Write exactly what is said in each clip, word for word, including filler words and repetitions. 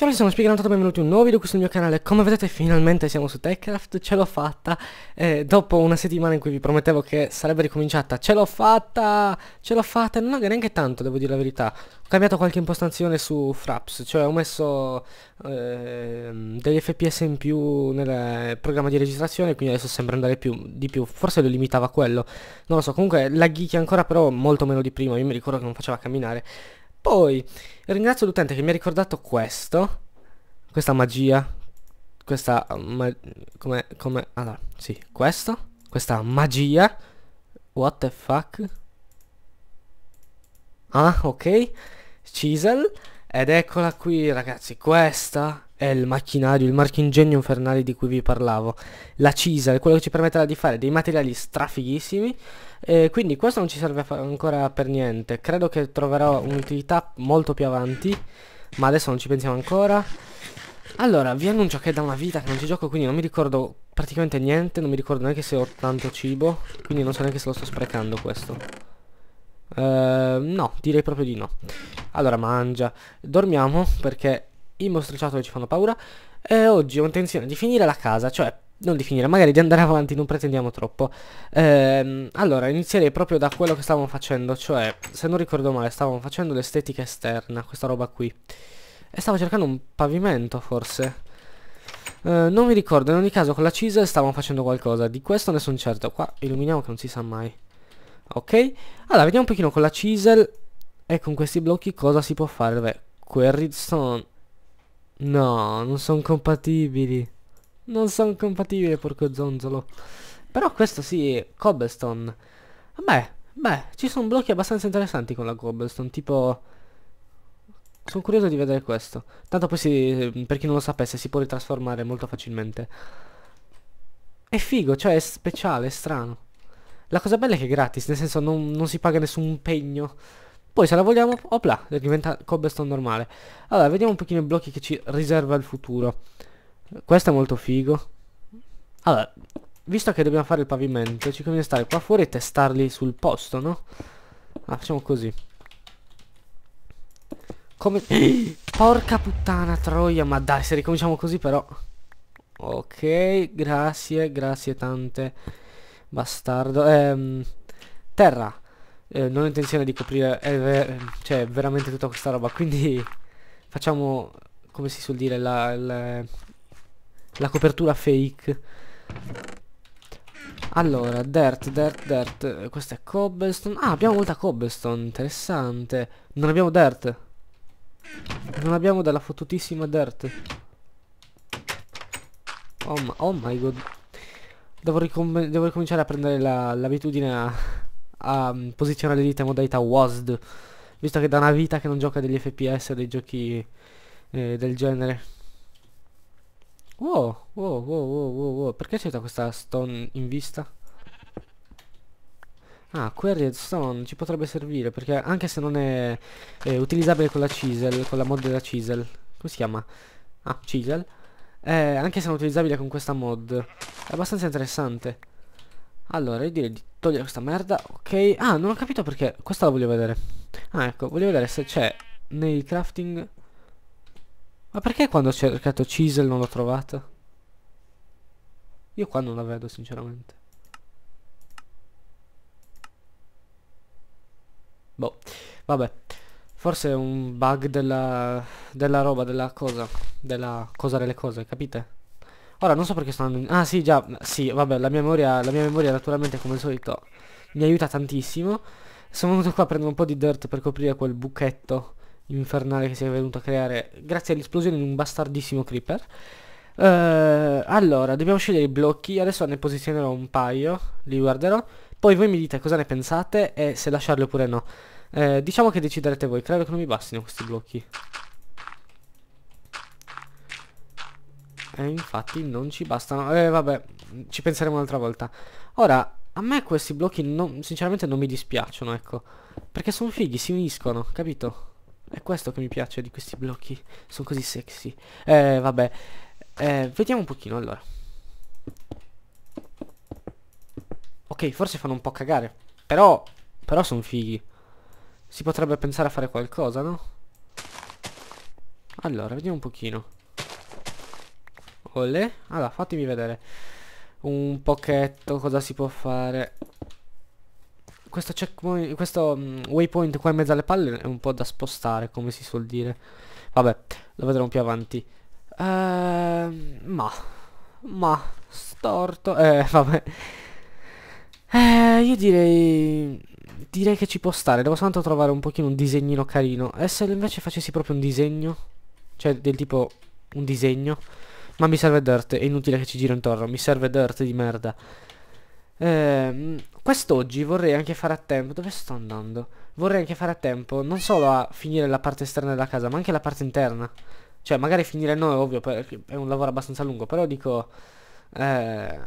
Ciao, sono SpiegarMototo, benvenuti in un nuovo video qui sul mio canale. Come vedete finalmente siamo su TekCraft, ce l'ho fatta, eh, dopo una settimana in cui vi promettevo che sarebbe ricominciata. Ce l'ho fatta, ce l'ho fatta, non è neanche tanto, devo dire la verità. Ho cambiato qualche impostazione su Fraps, cioè ho messo eh, degli F P S in più nel programma di registrazione, quindi adesso sembra andare più, di più, forse lo limitava quello, non lo so. Comunque laghicchia ancora, però molto meno di prima, io mi ricordo che non faceva camminare. Poi ringrazio l'utente che mi ha ricordato questo, questa magia, questa, ma, come, come, allora, sì, questo, questa magia, what the fuck, ah, ok, Chisel, ed eccola qui ragazzi, questa è il macchinario, il marchingegno infernale di cui vi parlavo, la Chisel, quello che ci permetterà di fare dei materiali strafighissimi. Eh, quindi questo non ci serve ancora per niente, credo che troverò un'utilità molto più avanti, ma adesso non ci pensiamo ancora. Allora, vi annuncio che è da una vita che non ci gioco, quindi non mi ricordo praticamente niente, non mi ricordo neanche se ho tanto cibo, quindi non so neanche se lo sto sprecando questo. Eh, no, direi proprio di no. Allora, mangia, dormiamo perché i mostriciattoli ci fanno paura, e oggi ho intenzione di finire la casa, cioè non di finire, magari di andare avanti, non pretendiamo troppo. Ehm, allora, inizierei proprio da quello che stavamo facendo, cioè, se non ricordo male, stavamo facendo l'estetica esterna, questa roba qui. E stavo cercando un pavimento, forse. Ehm, non mi ricordo, in ogni caso con la Chisel stavamo facendo qualcosa, di questo ne sono certo. Qua illuminiamo che non si sa mai. Ok? Allora, vediamo un pochino con la Chisel e con questi blocchi cosa si può fare. Beh, quel redstone... No, non sono compatibili. Non sono compatibili, porco zonzolo. Però questo sì, cobblestone. Beh, beh, ci sono blocchi abbastanza interessanti con la cobblestone. Tipo, sono curioso di vedere questo. Tanto poi si, per chi non lo sapesse, si può ritrasformare molto facilmente. È figo, cioè è speciale, è strano. La cosa bella è che è gratis, nel senso non, non si paga nessun impegno. Poi se la vogliamo, opla, diventa cobblestone normale. Allora, vediamo un pochino i blocchi che ci riserva il futuro. Questo è molto figo. Allora, visto che dobbiamo fare il pavimento, ci conviene stare qua fuori e testarli sul posto, no? Ah, facciamo così. Come... Porca puttana, troia, ma dai, se ricominciamo così però... Ok, grazie, grazie tante. Bastardo. Ehm, terra. Eh, non ho intenzione di coprire eh, ver cioè veramente tutta questa roba, quindi facciamo, come si suol dire, la, la, la copertura fake. Allora, dirt, dirt, dirt, questo è cobblestone. Ah, abbiamo molta cobblestone, interessante. Non abbiamo dirt, non abbiamo della fottutissima dirt. Oh, ma oh my god, devo, ricom devo ricominciare a prendere l'abitudine la a a posizionare le dita in modalità W A S D, visto che da una vita che non gioca degli F P S, dei giochi eh, del genere. Wow, wow, wow, wow, wow, wow. Perché c'è tutta questa stone in vista? Ah, quel stone ci potrebbe servire, perché anche se non è eh, utilizzabile con la Chisel, con la mod della Chisel, come si chiama? Ah, Chisel, eh, anche se non è utilizzabile con questa mod, è abbastanza interessante. Allora, io direi di togliere questa merda, ok. Ah, non ho capito perché, questa la voglio vedere. Ah, ecco, voglio vedere se c'è nei crafting. Ma perché quando ho cercato Chisel non l'ho trovata? Io qua non la vedo, sinceramente. Boh, vabbè. Forse è un bug della... della roba, della cosa. Della cosa delle cose, capite? Ora non so perché sto andando in... Ah sì, già, sì, vabbè, la mia memoria, la mia memoria naturalmente come al solito mi aiuta tantissimo. Sono venuto qua a prendere un po' di dirt per coprire quel buchetto infernale che si è venuto a creare grazie all'esplosione di un bastardissimo creeper. Uh, allora, dobbiamo scegliere i blocchi, adesso ne posizionerò un paio, li guarderò. Poi voi mi dite cosa ne pensate e se lasciarli oppure no. Uh, diciamo che deciderete voi, credo che non mi bastino questi blocchi. E infatti non ci bastano. Eh vabbè, ci penseremo un'altra volta. Ora, a me questi blocchi non, sinceramente non mi dispiacciono, ecco. Perché sono fighi, si uniscono, capito? È questo che mi piace di questi blocchi. Sono così sexy. Eh vabbè, eh, vediamo un pochino allora. Ok, forse fanno un po' cagare, Però Però sono fighi. Si potrebbe pensare a fare qualcosa, no? Allora, vediamo un pochino. Olè. Allora, fatemi vedere un pochetto cosa si può fare. Questo checkpoint, questo um, waypoint qua in mezzo alle palle è un po' da spostare, come si suol dire. Vabbè, lo vedremo più avanti. Ehm, ma ma storto. Eh, vabbè. Eh, io direi direi che ci può stare. Devo soltanto trovare un pochino un disegnino carino. E se invece facessi proprio un disegno, cioè del tipo un disegno, ma mi serve dirt, è inutile che ci giro intorno, mi serve dirt di merda. Ehm, quest'oggi vorrei anche fare a tempo, dove sto andando? Vorrei anche fare a tempo non solo a finire la parte esterna della casa, ma anche la parte interna. Cioè magari finire no è ovvio, perché è un lavoro abbastanza lungo, però dico eh,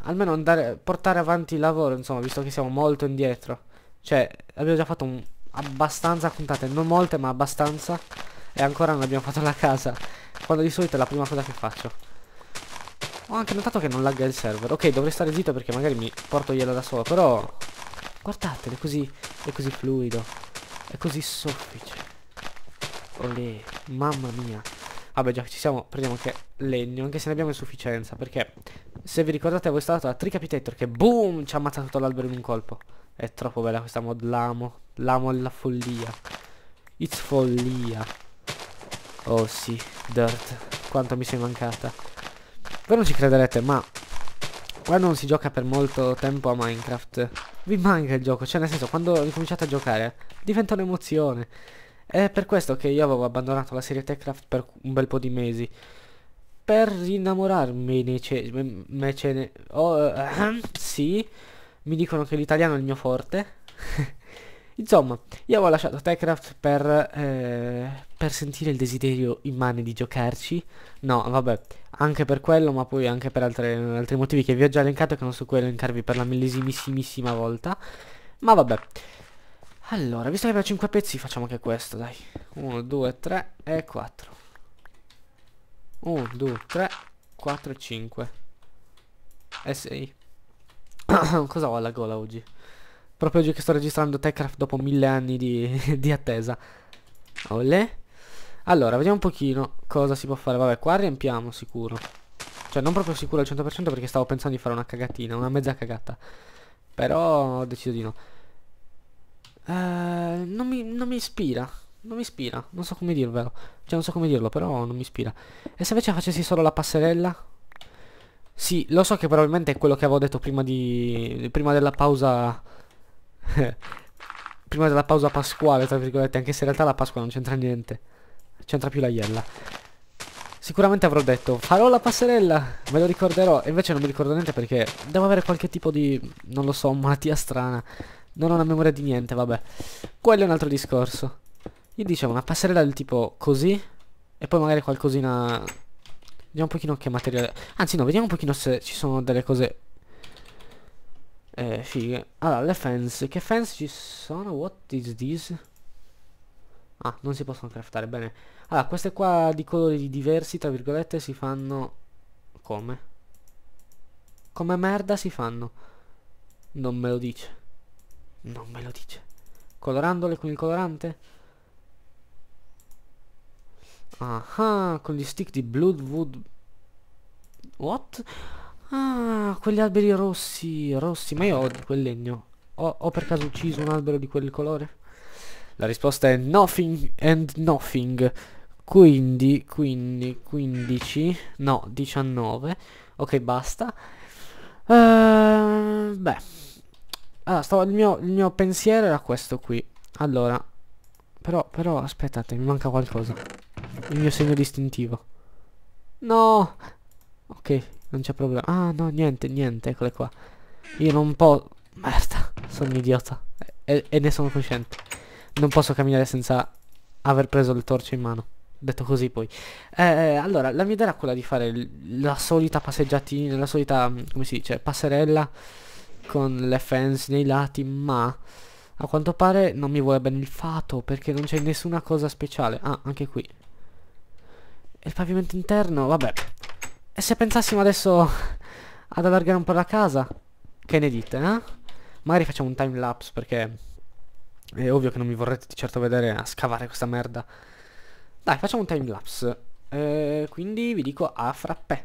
almeno andare, portare avanti il lavoro, insomma, visto che siamo molto indietro. Cioè abbiamo già fatto un, abbastanza puntate, non molte ma abbastanza, e ancora non abbiamo fatto la casa, quando di solito è la prima cosa che faccio. Ho anche notato che non lagga il server. Ok, dovrei stare zitto perché magari mi porto gliela da solo, però guardatele, così è così fluido, è così soffice. Olè, mamma mia. Vabbè, già che ci siamo, prendiamo anche legno, anche se ne abbiamo in sufficienza, perché se vi ricordate avevo installato la Tricapitator che boom ci ha ammazzato tutto l'albero in un colpo. È troppo bella questa mod, l'amo, l'amo alla follia. It's follia. Oh sì, dirt, quanto mi sei mancata. Voi non ci crederete, ma quando non si gioca per molto tempo a Minecraft vi manca il gioco, cioè nel senso, quando ricominciate a giocare diventa un'emozione. È per questo che io avevo abbandonato la serie TekCraft per un bel po' di mesi, per rinnamorarmi ne mecene. Oh, uh, sì, mi dicono che l'italiano è il mio forte. Insomma, io avevo lasciato TekCraft per, eh, per sentire il desiderio immane di giocarci. No, vabbè, anche per quello, ma poi anche per altre, altri motivi che vi ho già elencato, che non so quello elencarvi per la millesimissimissima volta. Ma vabbè. Allora, visto che abbiamo cinque pezzi, facciamo anche questo, dai. uno, due, tre e quattro. uno, due, tre, quattro e cinque. E sei. Cosa ho alla gola oggi? Proprio oggi che sto registrando TekCraft dopo mille anni di, di attesa. Olè. Allora, vediamo un pochino cosa si può fare. Vabbè, qua riempiamo sicuro. Cioè, non proprio sicuro al cento per cento perché stavo pensando di fare una cagatina, una mezza cagata. Però ho deciso di no. Uh, non, mi, non mi ispira. Non mi ispira. Non so come dirvelo. Cioè, non so come dirlo, però non mi ispira. E se invece facessi solo la passerella? Sì, lo so che probabilmente è quello che avevo detto prima di... Prima della pausa... prima della pausa pasquale, tra virgolette. Anche se in realtà la Pasqua non c'entra niente. C'entra più la iella. Sicuramente avrò detto, farò la passerella, me lo ricorderò. E invece non mi ricordo niente perché devo avere qualche tipo di... Non lo so, malattia strana. Non ho una memoria di niente, vabbè. Quello è un altro discorso. Io dicevo una passerella del tipo così. E poi magari qualcosina. Vediamo un pochino che materiale. Anzi no, vediamo un pochino se ci sono delle cose Eh fighe. Allora, le fence. Che fence ci sono? What is this? Ah, non si possono craftare, bene. Allora, queste qua di colori diversi, tra virgolette, si fanno come? Come merda si fanno? Non me lo dice. Non me lo dice. Colorandole con il colorante? Ah, con gli stick di Bloodwood. What? Ah, quegli alberi rossi. Rossi, ma io ho quel legno. Ho, ho per caso ucciso un albero di quel colore? La risposta è nothing and nothing. Quindi, quindi, quindici. No, diciannove. Ok, basta. Uh, beh. Allora, stavo, il, mio, il mio pensiero era questo qui. Allora, però, però, aspettate, mi manca qualcosa. Il mio segno distintivo. No! Ok, non c'è problema. Ah, no, niente, niente, eccole qua. Io non posso... Merda, sono un idiota. E, e ne sono cosciente. Non posso camminare senza aver preso le torce in mano. Detto così poi. Eh, allora, la mia idea era quella di fare la solita passeggiatina, la solita, come si dice, passerella, con le fence nei lati, ma a quanto pare non mi vuole bene il fato, perché non c'è nessuna cosa speciale. Ah, anche qui. E il pavimento interno, vabbè. E se pensassimo adesso ad allargare un po' la casa, che ne dite, eh? Magari facciamo un time lapse, perché è ovvio che non mi vorrete di certo vedere a scavare questa merda. Dai, facciamo un time lapse. eh, quindi vi dico a frappè.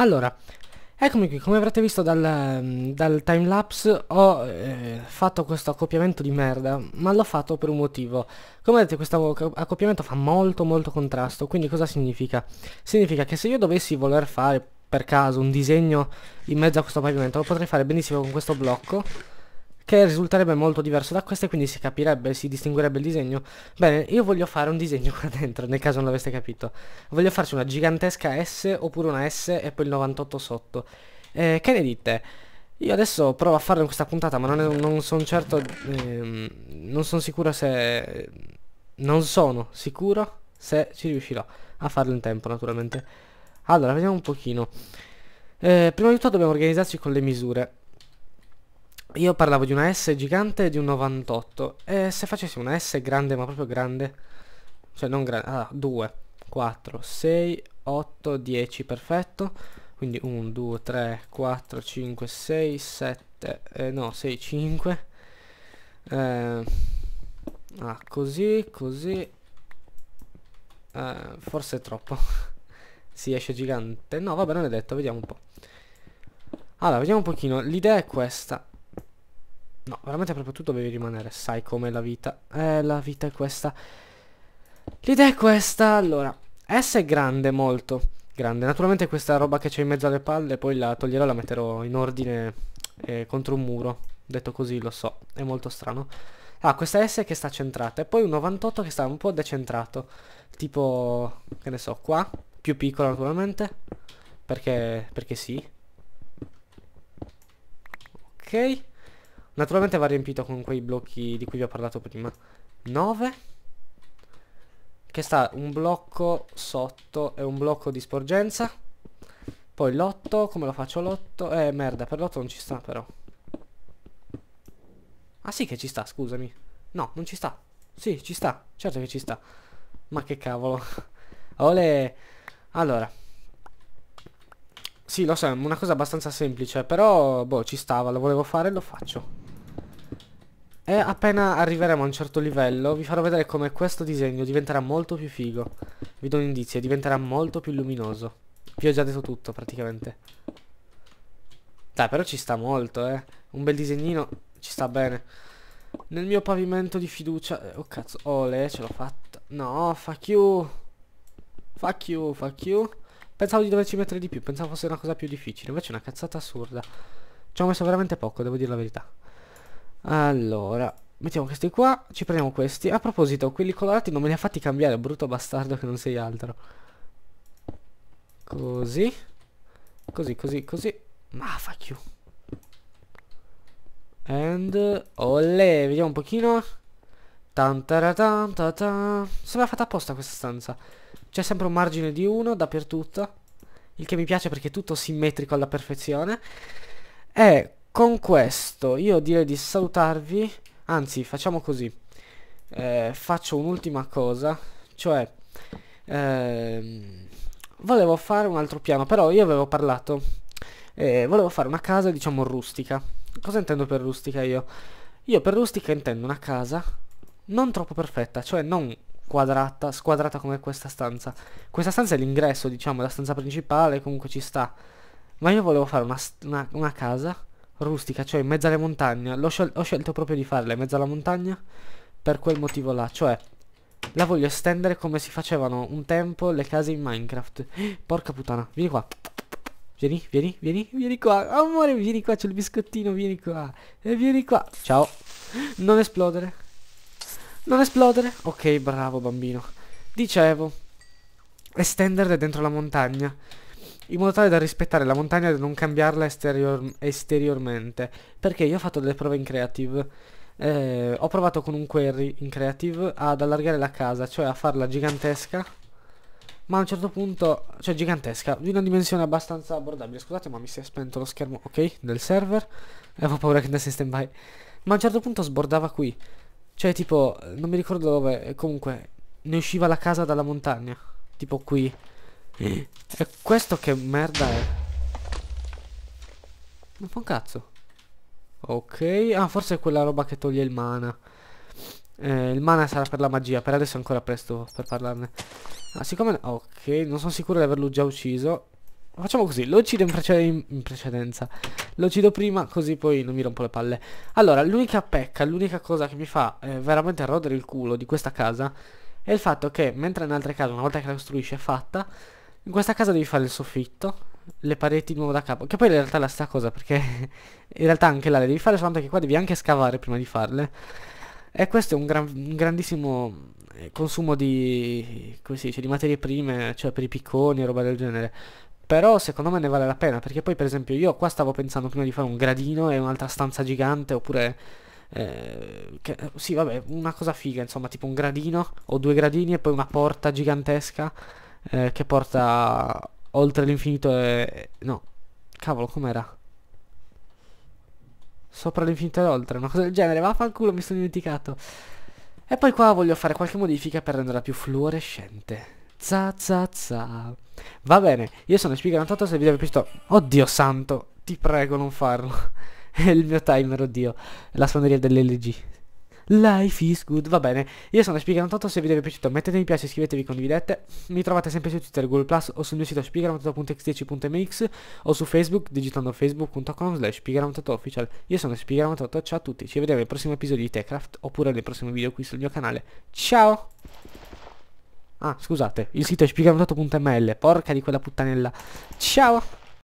Allora, eccomi qui, come avrete visto dal, dal timelapse ho eh, fatto questo accoppiamento di merda, ma l'ho fatto per un motivo. Come vedete questo accoppiamento fa molto molto contrasto, quindi cosa significa? Significa che se io dovessi voler fare per caso un disegno in mezzo a questo pavimento, lo potrei fare benissimo con questo blocco, che risulterebbe molto diverso da questo e quindi si capirebbe, si distinguerebbe il disegno. Bene, io voglio fare un disegno qua dentro, nel caso non l'aveste capito. Voglio farci una gigantesca S, oppure una S e poi il novantotto sotto. Eh, che ne dite? Io adesso provo a farlo in questa puntata, ma non, non sono certo... Ehm, non sono sicuro se... Non sono sicuro se ci riuscirò a farlo in tempo, naturalmente. Allora, vediamo un pochino. Eh, prima di tutto dobbiamo organizzarci con le misure. Io parlavo di una S gigante e di un novantotto. E se facessi una S grande, ma proprio grande, cioè non grande, ah, due, quattro, sei, otto, dieci, perfetto. Quindi uno, due, tre, quattro, cinque, sei, sette, eh, no, sei, cinque, eh, ah, così, così, eh, forse è troppo. Si esce gigante, no vabbè, non è detto, vediamo un po'. Allora, vediamo un pochino, l'idea è questa. No, veramente proprio tu dovevi rimanere, sai com'è la vita. Eh, la vita è questa. L'idea è questa, allora. S è grande, molto grande. Naturalmente questa roba che c'è in mezzo alle palle, poi la toglierò e la metterò in ordine eh, contro un muro. Detto così, lo so, è molto strano. Ah, questa S che sta centrata. E poi un novantotto che sta un po' decentrato. Tipo, che ne so, qua. Più piccola naturalmente. Perché, perché sì. Ok. Naturalmente va riempito con quei blocchi di cui vi ho parlato prima. nove. Che sta un blocco sotto e un blocco di sporgenza. Poi l'otto. Come lo faccio l'otto? Eh, merda, per l'otto non ci sta però. Ah sì che ci sta, scusami. No, non ci sta. Sì, ci sta. Certo che ci sta. Ma che cavolo. Olè. Allora. Sì, lo so, è una cosa abbastanza semplice. Però, boh, ci stava, lo volevo fare e lo faccio. E appena arriveremo a un certo livello vi farò vedere come questo disegno diventerà molto più figo. Vi do un indizio, diventerà molto più luminoso. Vi ho già detto tutto praticamente. Dai, però ci sta molto, eh. Un bel disegnino ci sta bene. Nel mio pavimento di fiducia. Oh cazzo, ole, ce l'ho fatta. No, fuck you. Fuck you, fuck you. Pensavo di doverci mettere di più, pensavo fosse una cosa più difficile. Invece è una cazzata assurda. Ci ho messo veramente poco, devo dire la verità. Allora, mettiamo questi qua, ci prendiamo questi. A proposito, quelli colorati non me li ha fatti cambiare, brutto bastardo che non sei altro. Così. Così, così, così. Ma fuck you. And... olè, vediamo un pochino. Tantaratantata. Sembra fatta apposta questa stanza. C'è sempre un margine di uno dappertutto. Il che mi piace perché è tutto simmetrico alla perfezione. E... con questo io direi di salutarvi, anzi facciamo così, eh, faccio un'ultima cosa, cioè ehm, volevo fare un altro piano, però io avevo parlato, eh, volevo fare una casa diciamo rustica. Cosa intendo per rustica io? Io per rustica intendo una casa non troppo perfetta, cioè non quadrata, squadrata come questa stanza. Questa stanza è l'ingresso diciamo, la stanza principale, comunque ci sta, ma io volevo fare una, una, una casa rustica, cioè in mezzo alle montagne. L'ho scel- ho scelto proprio di farla in mezzo alla montagna per quel motivo là, cioè la voglio estendere come si facevano un tempo le case in Minecraft. Porca puttana, vieni qua. Vieni, vieni, vieni, vieni qua. Amore, vieni qua, c'è il biscottino, vieni qua. E vieni qua. Ciao. Non esplodere. Non esplodere. Ok, bravo bambino. Dicevo, estenderle dentro la montagna, in modo tale da rispettare la montagna e da non cambiarla esterior esteriormente. Perché io ho fatto delle prove in creative, eh, ho provato con un query in creative ad allargare la casa, cioè a farla gigantesca, ma a un certo punto, cioè gigantesca, di una dimensione abbastanza abbordabile. Scusate ma mi si è spento lo schermo, ok, del server, e avevo paura che andasse in stand by. Ma a un certo punto sbordava qui, cioè tipo, non mi ricordo dove, comunque ne usciva la casa dalla montagna, tipo qui. E questo che merda è? Non fa un cazzo. Ok. Ah, forse è quella roba che toglie il mana. eh, Il mana sarà per la magia. Per adesso è ancora presto per parlarne. Ah, siccome... ok, non sono sicuro di averlo già ucciso. Facciamo così, lo uccido in, prece in precedenza. Lo uccido prima, così poi non mi rompo le palle. Allora, l'unica pecca, l'unica cosa che mi fa eh, veramente rodere il culo di questa casa è il fatto che, mentre in altre case, una volta che la costruisci è fatta, in questa casa devi fare il soffitto, le pareti di nuovo da capo, che poi in realtà è la stessa cosa, perché in realtà anche là le devi fare, soltanto che qua devi anche scavare prima di farle. E questo è un, gran, un grandissimo consumo di, come si dice, di materie prime, cioè per i picconi e roba del genere. Però secondo me ne vale la pena, perché poi per esempio io qua stavo pensando prima di fare un gradino e un'altra stanza gigante, oppure eh, che, sì vabbè, una cosa figa insomma, tipo un gradino o due gradini e poi una porta gigantesca eh, che porta oltre l'infinito e... no, cavolo, com'era? Sopra l'infinito e oltre, una cosa del genere, vaffanculo, mi sono dimenticato. E poi qua voglio fare qualche modifica per renderla più fluorescente. Za za za. Va bene, io sono Spiega novantotto, se il video vi è piaciuto, oddio santo, ti prego non farlo. È il mio timer, oddio. La suoneria dell'L G. Life is good. Va bene, io sono Spiega novantotto, se il video vi è piaciuto mettete mi piace, iscrivetevi, condividete. Mi trovate sempre su Twitter, Google Plus o sul mio sito spiega novantotto punto x dieci punto m x o su Facebook digitando facebook punto com slash spiega novantotto official. Io sono Spiega novantotto, ciao a tutti, ci vediamo nel prossimo episodio di TekCraft oppure nel prossimo video qui sul mio canale. Ciao! Ah, scusate, il sito è spiega novantotto punto m l, porca di quella puttanella. Ciao!